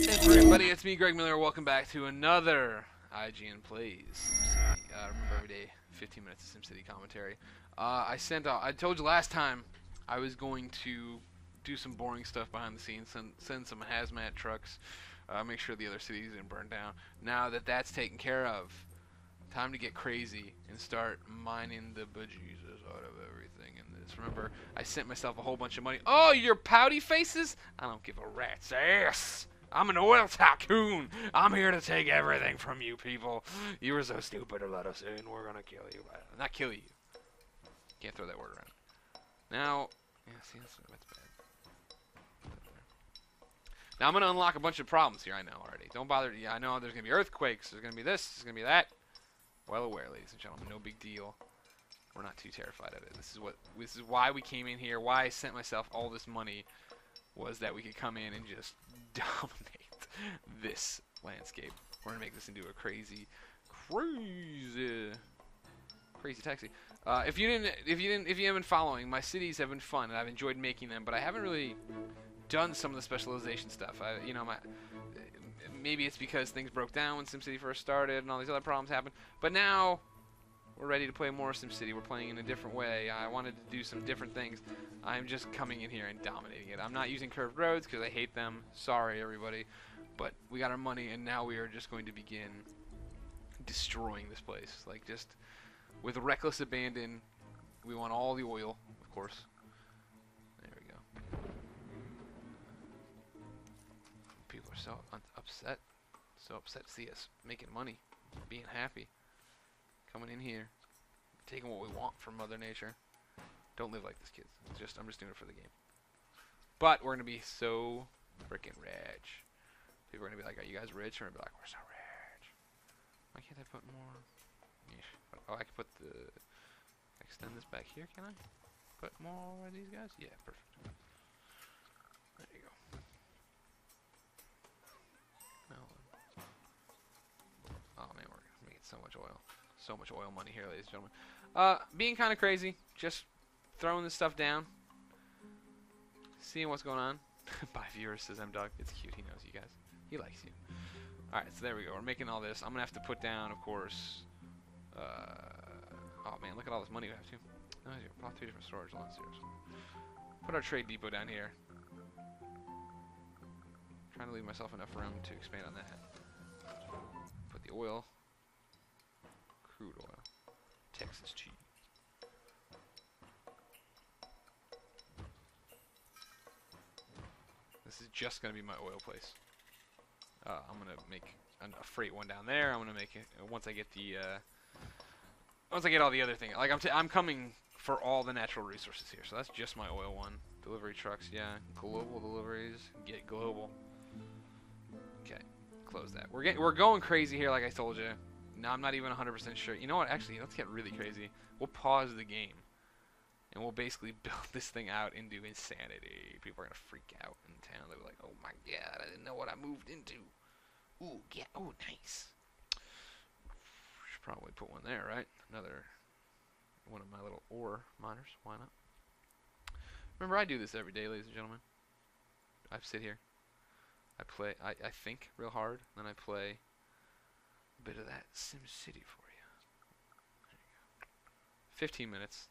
Hey everybody, it's me, Greg Miller. Welcome back to another IGN Plays SimCity. Remember, every day, 15 minutes of SimCity commentary. I told you last time I was going to do some boring stuff behind the scenes, send some hazmat trucks, make sure the other cities didn't burn down. Now that that's taken care of, time to get crazy and start mining the bejesus out of everything in this. Remember, I sent myself a whole bunch of money. Oh, your pouty faces? I don't give a rat's ass. I'm an oil tycoon. I'm here to take everything from you people. You were so stupid to let us in. We're gonna kill you. Not kill you. Can't throw that word around. Now, yeah, see, that's bad. Now I'm gonna unlock a bunch of problems here. I know already. Don't bother. Yeah, I know there's gonna be earthquakes. There's gonna be this. There's gonna be that. Well aware, ladies and gentlemen. No big deal. We're not too terrified of it. This is why we came in here. Why I sent myself all this money. Was that we could come in and just dominate this landscape. We're going to make this into a crazy taxi. If you haven't been following, my cities have been fun and I've enjoyed making them, but I haven't really done some of the specialization stuff. Maybe it's because things broke down when SimCity first started and all these other problems happened, but now we're ready to play more SimCity. We're playing in a different way. I wanted to do some different things. I'm just coming in here and dominating it. I'm not using curved roads because I hate them. Sorry, everybody. But we got our money, and now we are just going to begin destroying this place. Like, just with reckless abandon. We want all the oil, of course. There we go. People are so upset. So upset to see us making money, being happy. Coming in here, taking what we want from Mother Nature. Don't live like this, kids. It's just, I'm just doing it for the game. But we're going to be so freaking rich. People are going to be like, are you guys rich? And we're going to be like, we're so rich. Why can't I put more? Oh, I can put the... Extend this back here, can I? Put more of these guys? Yeah, perfect. There you go. Oh, man, we're going to make so much oil. So much oil money here, ladies and gentlemen. Being kind of crazy, just throwing this stuff down, seeing what's going on. Bye, viewers, says M Dog. It's cute. He knows you guys. He likes you. All right, so there we go. We're making all this. I'm gonna have to put down, of course. Oh man, look at all this money we have too. No, we bought 3 different storage lots here. Put our trade depot down here. I'm trying to leave myself enough room to expand on that. Put the oil. Crude oil, Texas cheese. This is just gonna be my oil place. I'm gonna make a freight one down there. I'm gonna make it once I get the once I get all the other things. Like I'm coming for all the natural resources here. So that's just my oil one. Delivery trucks, yeah. Global deliveries, get global. Okay, close that. We're going crazy here, like I told you. No, I'm not even 100% sure. You know what? Actually, let's get really crazy. We'll pause the game, and we'll basically build this thing out into insanity. People are gonna freak out in town. They'll be like, "Oh my god, I didn't know what I moved into." Ooh, yeah. Ooh, nice. Should probably put one there, right? Another one of my little ore miners. Why not? Remember, I do this every day, ladies and gentlemen. I sit here. I play. I think real hard, then I play. Bit of that SimCity for you. There you go. 15 minutes.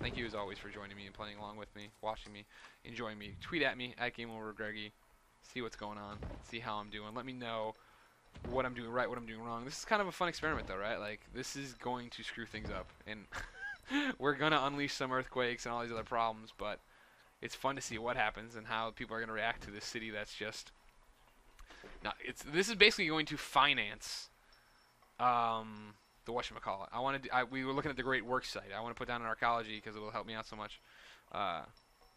Thank you as always for joining me and playing along with me, watching me, enjoying me. Tweet at me at GameOverGreggy. See what's going on. See how I'm doing. Let me know what I'm doing right, what I'm doing wrong. This is kind of a fun experiment though, right? Like this is going to screw things up, and we're gonna unleash some earthquakes and all these other problems. But it's fun to see what happens and how people are gonna react to this city. That's just. Now this is basically going to finance. The whatchamacallit. I wanted to, we were looking at the great work site. I want to put down an archaeology because it will help me out so much.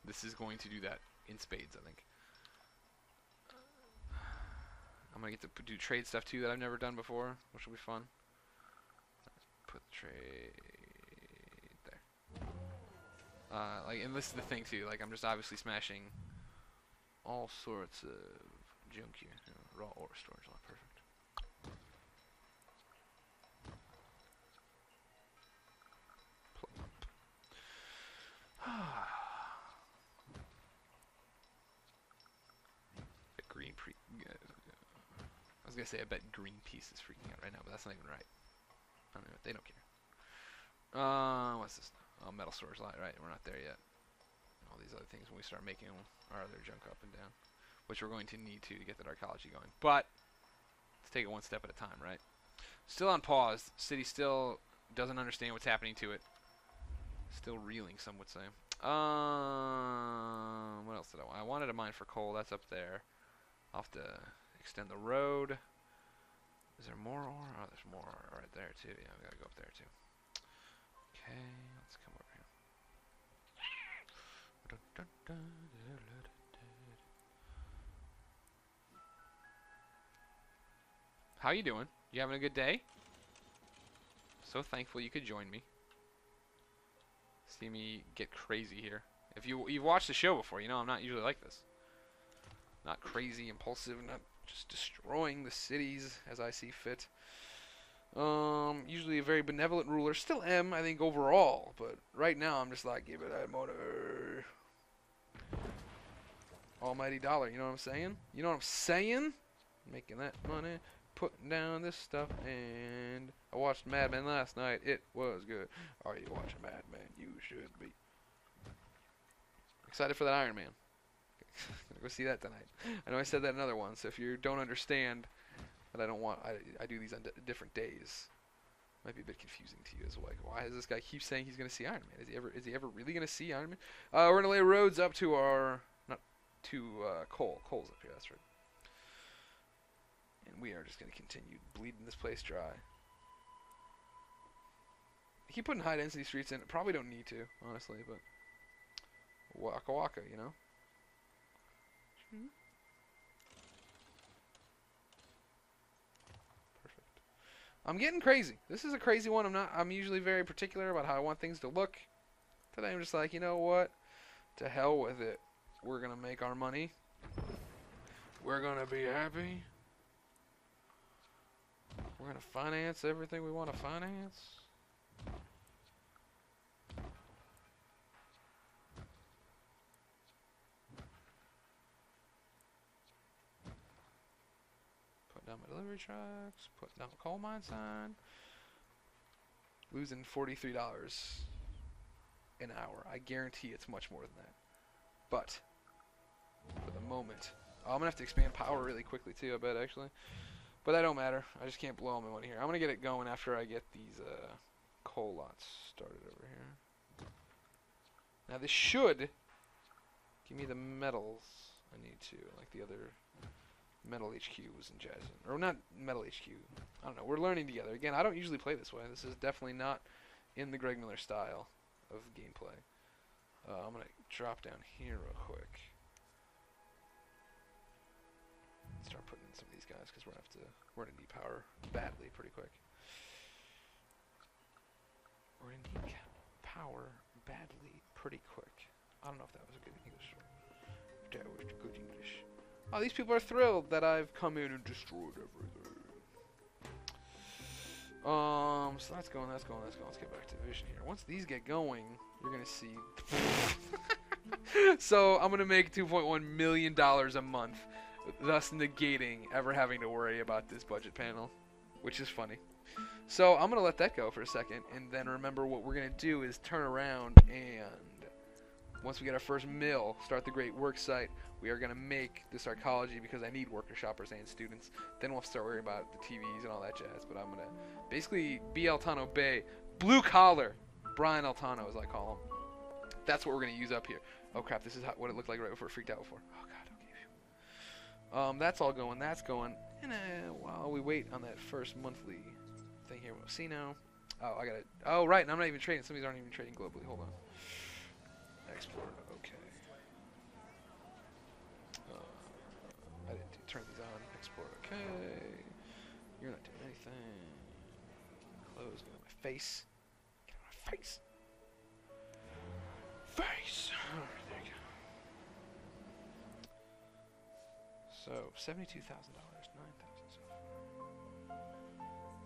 This is going to do that in spades, I think. I'm going to get to do trade stuff too that I've never done before, which will be fun. Put the trade there. And this is the thing too. Like, I'm just obviously smashing all sorts of junk here. You know, raw ore storage, not perfect. Greenpeace, was going to say, I bet Greenpeace is freaking out right now, but that's not even right. I don't know. They don't care. What's this? Oh, metal storage lot. Right, we're not there yet. And all these other things when we start making our other junk up and down, which we're going to need to get the archaeology going. But let's take it one step at a time, right? Still on pause. City still doesn't understand what's happening to it. Still reeling, some would say. What else did I want? I wanted a mine for coal. That's up there. I'll have to extend the road. Is there more ore? Oh, there's more ore right there, too. Yeah, we gotta go up there, too. Okay, let's come over here. How you doing? You having a good day? So thankful you could join me. See me get crazy here. If you've watched the show before, you know I'm not usually like this. Not crazy, impulsive, not just destroying the cities as I see fit. Usually a very benevolent ruler. Still am, I think, overall. But right now, I'm just like, give it that motor. Almighty dollar, you know what I'm saying? You know what I'm saying? Making that money, putting down this stuff, and... I watched Mad Men last night. It was good. Are you watching Mad Men? You should be. Excited for that Iron Man. I'm gonna go see that tonight. I know I said that another one, so if you don't understand that I don't want, I do these on different days. Might be a bit confusing to you as well. Like, why does this guy keep saying he's gonna see Iron Man? Is he ever really gonna see Iron Man? We're gonna lay roads up to coal. Coal's up here. That's right. And we are just gonna continue bleeding this place dry. I keep putting high density streets in. Probably don't need to, honestly, but waka waka, you know. Perfect. I'm getting crazy. This is a crazy one. I'm usually very particular about how I want things to look. Today I'm just like, you know what? To hell with it. We're gonna make our money. We're gonna be happy. We're gonna finance everything we want to finance. Down my delivery trucks, putting down the coal mine sign, losing $43 an hour. I guarantee it's much more than that. But for the moment, oh, I'm gonna have to expand power really quickly too. I bet actually, but that don't matter. I just can't blow all my money here. I'm gonna get it going after I get these coal lots started over here. Now this should give me the metals I need to, like the other. Metal HQ was in Jazzin. Or not Metal HQ. I don't know. We're learning together. Again, I don't usually play this way. This is definitely not in the Greg Miller style of gameplay. I'm going to drop down here real quick. Start putting in some of these guys because we're going to need power badly pretty quick. We're going to need power badly pretty quick. I don't know if that was a good English. That was good English. Oh, these people are thrilled that I've come in and destroyed everything. So that's going. Let's get back to the vision here. Once these get going, you're going to see... So, I'm going to make $2.1 million a month, thus negating ever having to worry about this budget panel, which is funny. So, I'm going to let that go for a second, and then remember what we're going to do is turn around and... Once we get our first mill, start the great work site, we are going to make this archaeology because I need worker shoppers and students. Then we'll have to start worrying about the TVs and all that jazz. But I'm going to basically be Altano Bay, blue collar, Brian Altano as I call him. That's what we're going to use up here. Oh crap, this is what it looked like right before it freaked out before. Oh god, okay. That's all going, that's going. And while we wait on that first monthly thing here, we'll see now. Oh, I got to, oh right, and I'm not even trading. Some of these aren't even trading globally, hold on. Export, okay. I didn't turn these on. Export, okay. You're not doing anything. Close, get on my face. Get on my face. Face! Alright, there you go. So, $72,000, $9,000.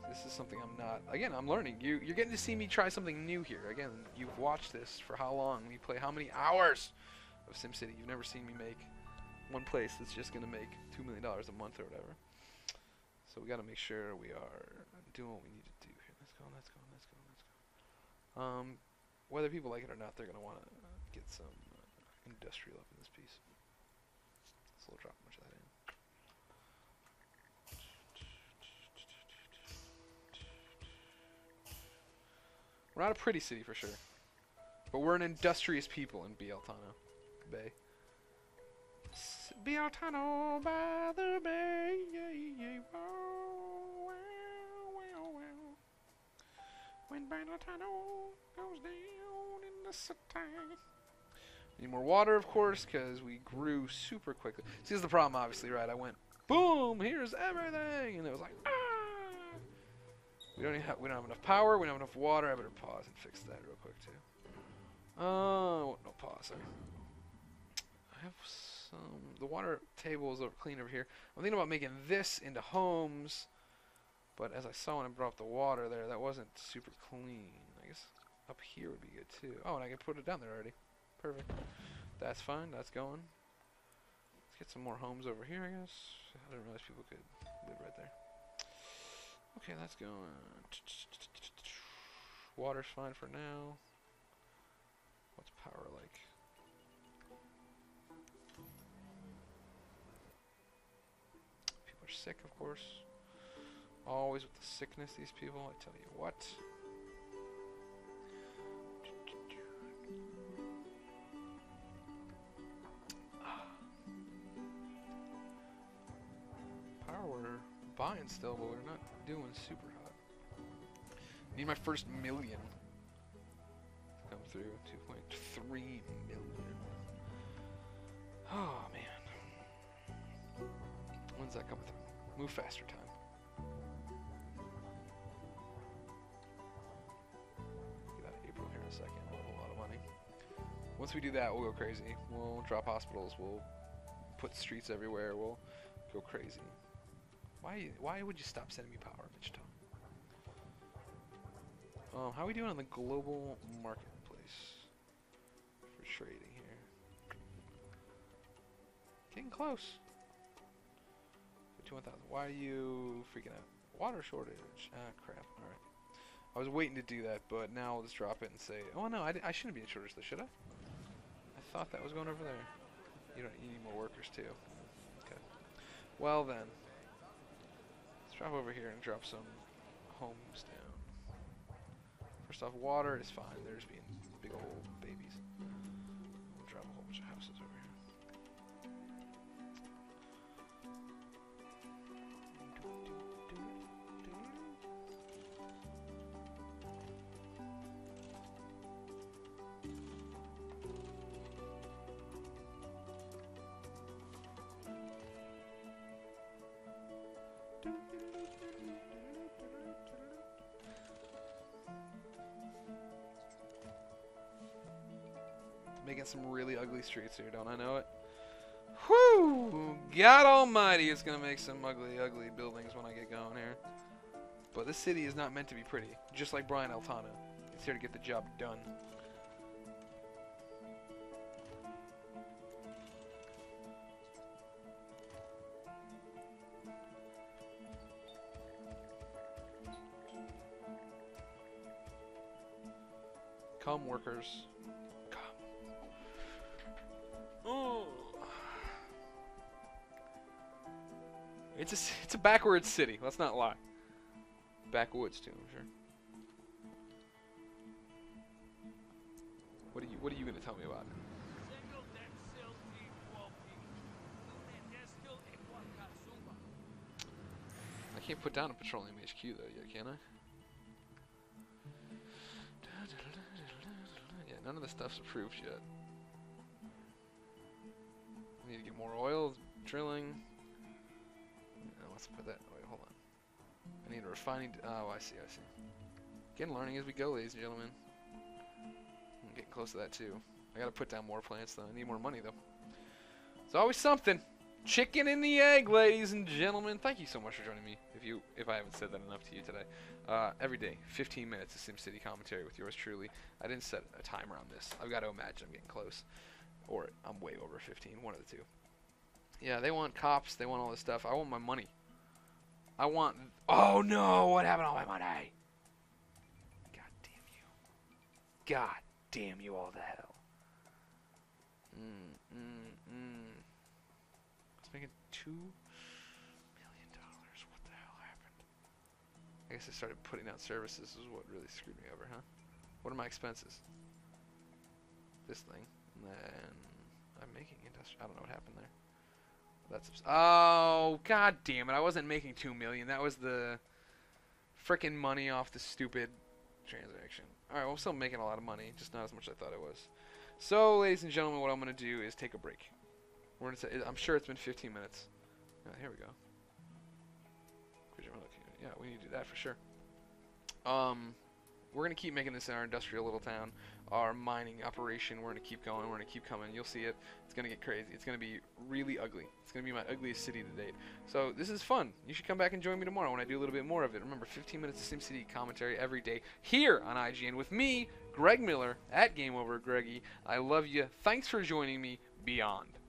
This is something I'm not... Again, I'm learning. You're getting to see me try something new here. Again, you've watched this for how long? We play how many hours of SimCity? You've never seen me make... One place that's just going to make $2 million a month or whatever. So we got to make sure we are doing what we need to do here. Let's go. Whether people like it or not, they're going to want to get some industrial up in this piece. So we'll drop much of that in. We're not a pretty city for sure, but we're an industrious people in Altano Bay. Altano by the bay. When Altano goes down in the city. Need more water, of course, because we grew super quickly. See, this is the problem, obviously, right? I went, boom, here's everything, and it was like, ah! We don't have enough power, we don't have enough water. I better pause and fix that real quick, too. Oh, no, pause, sorry. I have some... The water table is clean over here. I'm thinking about making this into homes, but as I saw when I brought up the water there, that wasn't super clean. I guess up here would be good, too. Oh, and I can put it down there already. Perfect. That's fine. That's going. Let's get some more homes over here, I guess. I didn't realize people could live right there. Okay, that's going. Water's fine for now. What's power like? People are sick, of course. Always with the sickness, these people. I tell you what. Buying still, but we're not doing super hot. Need my first million to come through. 2.3 million. Oh man, when's that coming through? Move faster time. Get out of April here in a second. We'll have a lot of money. Once we do that, we'll go crazy. We'll drop hospitals. We'll put streets everywhere. We'll go crazy. Why would you stop sending me power, bitch Tom? How are we doing on the global marketplace for trading here? Getting close. 51,000. Why are you freaking out? Water shortage. Ah, crap. All right. I was waiting to do that, but now I'll just drop it and say, oh no, I shouldn't be in shortage list, should I? I thought that was going over there. You need more workers too. Okay. Well then. Drop over here and drop some homes down. First off, water is fine. They're just being big old babies. We'll drop a whole bunch of houses over here. Making some really ugly streets here, don't I know it? Whew! God almighty, it's gonna make some ugly, ugly buildings when I get going here. But this city is not meant to be pretty, just like Brian Altano. It's here to get the job done. Come, workers. It's a backwoods city. Let's not lie. Backwoods too, I'm sure. What are you gonna tell me about? I can't put down a petroleum HQ though yet, can I? Yeah, none of the stuff's approved yet. We need to get more oil drilling. Let's put that. Wait, hold on. I need a refining. Oh, I see. Again, learning as we go, ladies and gentlemen. I'm getting close to that too. I gotta put down more plants though. I need more money though. It's always something. Chicken and the egg, ladies and gentlemen. Thank you so much for joining me. If I haven't said that enough to you today, every day, 15 minutes of SimCity commentary with yours truly. I didn't set a timer on this. I've got to imagine I'm getting close, or I'm way over 15. One of the two. Yeah, they want cops. They want all this stuff. I want my money. I want... Oh, no! What happened to all my money? God damn you. God damn you all to hell. Let's make it $2 million. What the hell happened? I guess I started putting out services is what really screwed me over, huh? What are my expenses? This thing. And then... I'm making industrial... I don't know what happened there. That's oh, god damn it. I wasn't making $2 million. That was the frickin' money off the stupid transaction. Alright, well, I'm still making a lot of money, just not as much as I thought it was. So, ladies and gentlemen, what I'm going to do is take a break. We're gonna I'm sure it's been 15 minutes. Oh, here we go. Yeah, we need to do that for sure. We're going to keep making this in our industrial little town, our mining operation. We're going to keep going. We're going to keep coming. You'll see it. It's going to get crazy. It's going to be really ugly. It's going to be my ugliest city to date. So this is fun. You should come back and join me tomorrow when I do a little bit more of it. Remember, 15 minutes of SimCity commentary every day here on IGN with me, Greg Miller, at GameOverGreggy. I love you. Thanks for joining me beyond.